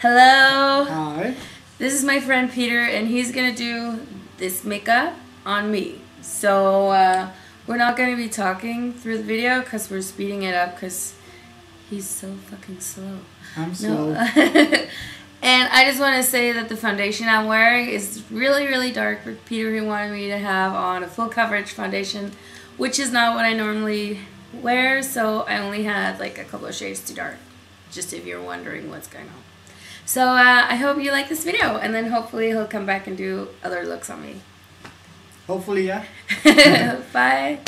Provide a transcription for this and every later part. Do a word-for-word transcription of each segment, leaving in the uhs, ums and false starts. Hello. Hi. This is my friend Peter, and he's gonna do this makeup on me. So uh, we're not gonna be talking through the video because we're speeding it up because he's so fucking slow. I'm slow. No. And I just want to say that the foundation I'm wearing is really, really dark. Peter, he wanted me to have on a full coverage foundation, which is not what I normally wear. So I only had like a couple of shades too dark, just if you're wondering what's going on. So uh, I hope you like this video, and then hopefully he'll come back and do other looks on me. Hopefully, yeah. Bye.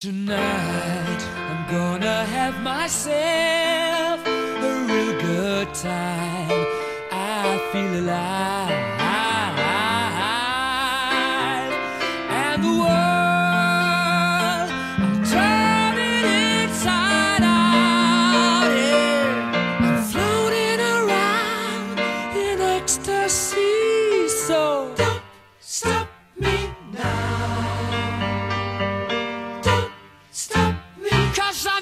Tonight, I'm gonna have myself a real good time. I feel alive, and the world, I'm turning inside out. Yeah. I'm floating around in ecstasy, so don't stop me now.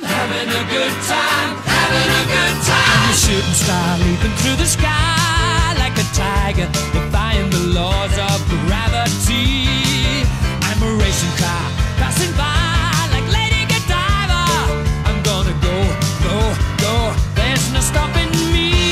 Having a good time, having a good time. I'm a shooting star leaping through the sky like a tiger, defying the laws of gravity. I'm a racing car passing by like Lady Godiva. I'm gonna go, go, go. There's no stopping me.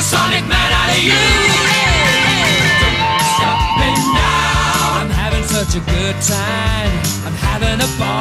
supersonic man out of you. Don't stop me now. I'm having such a good time. I'm having a ball.